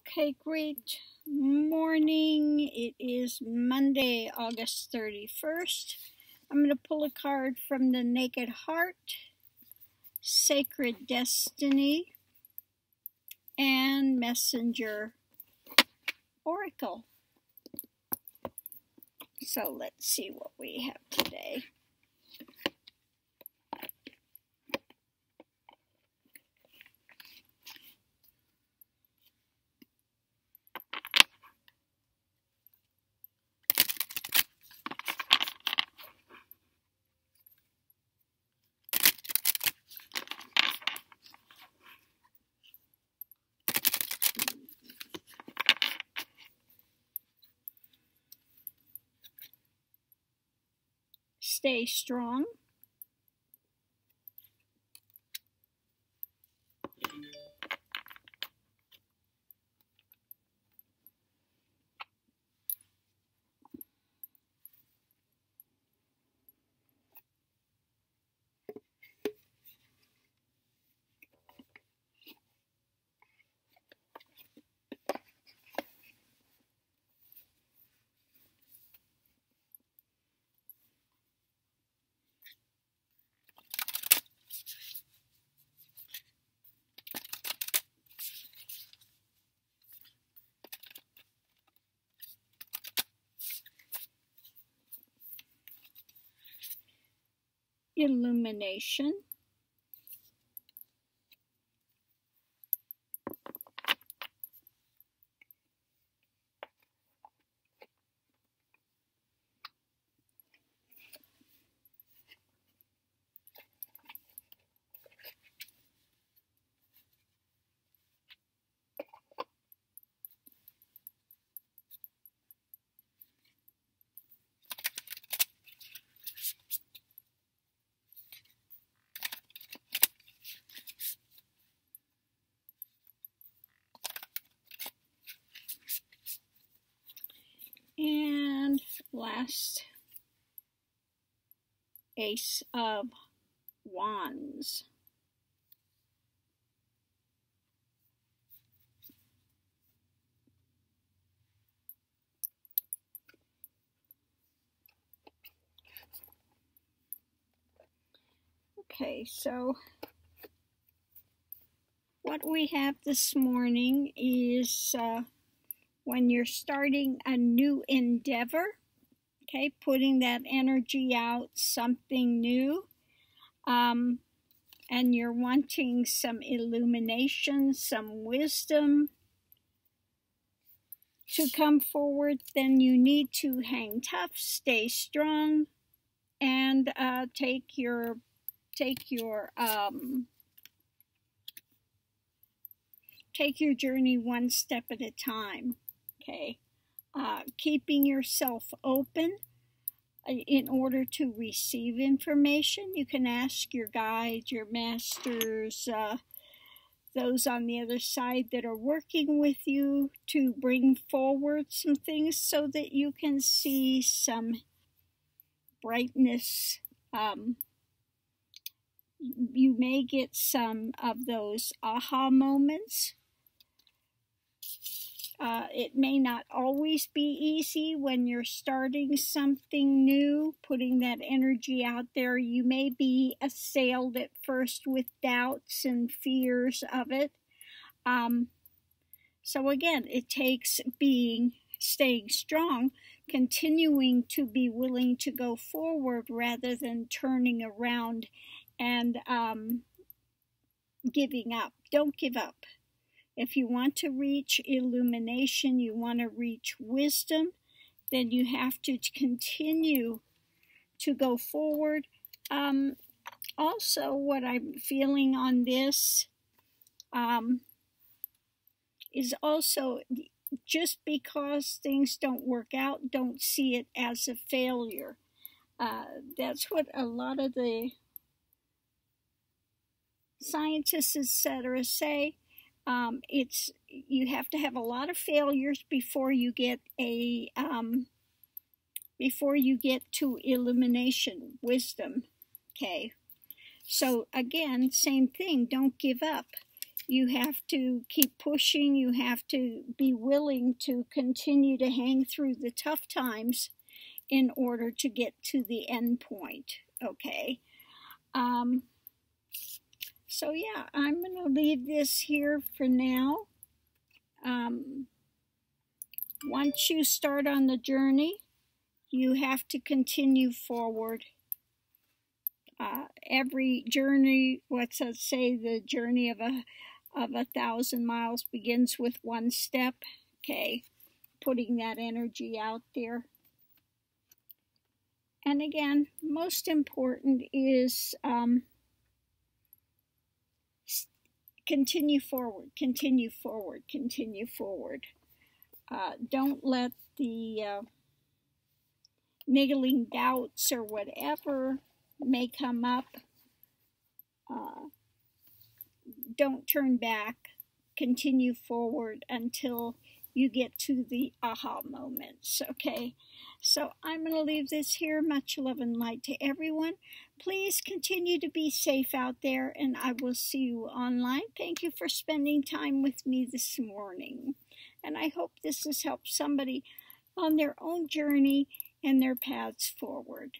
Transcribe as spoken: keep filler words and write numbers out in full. Okay, great morning. It is Monday, August thirty-first. I'm going to pull a card from the Naked Heart, Sacred Destiny, and Messenger Oracle. So let's see what we have today. Stay strong. Illumination. And last, Ace of Wands. Okay, so what we have this morning is uh, when you're starting a new endeavor, okay, putting that energy out, something new, um, and you're wanting some illumination, some wisdom to come forward, then you need to hang tough, stay strong, and uh, take your, take your, um, take your journey one step at a time. Okay, uh, keeping yourself open in order to receive information. You can ask your guides, your masters, uh, those on the other side that are working with you to bring forward some things so that you can see some brightness. Um, you may get some of those aha moments. Uh, it may not always be easy when you're starting something new, putting that energy out there. You may be assailed at first with doubts and fears of it. Um, so again, it takes being, staying strong, continuing to be willing to go forward rather than turning around and um, giving up. Don't give up. If you want to reach illumination, you want to reach wisdom, then you have to continue to go forward. Um, also, what I'm feeling on this um, is also just because things don't work out, don't see it as a failure. Uh, that's what a lot of the scientists, et cetera, say. Um, it's, you have to have a lot of failures before you get a, um, before you get to illumination, wisdom, okay? So again, same thing, don't give up. You have to keep pushing. You have to be willing to continue to hang through the tough times in order to get to the end point, okay? Um, so, yeah, I'm going to leave this here for now. Um, once you start on the journey, you have to continue forward. Uh, every journey, let's say the journey of a, of a thousand miles begins with one step, okay? Putting that energy out there. And again, most important is um, continue forward, continue forward, continue forward. Uh, don't let the uh, niggling doubts or whatever may come up. Uh, don't turn back. Continue forward until you get to the aha moments, okay? So I'm going to leave this here. Much love and light to everyone. Please continue to be safe out there, and I will see you online. Thank you for spending time with me this morning. And I hope this has helped somebody on their own journey and their paths forward.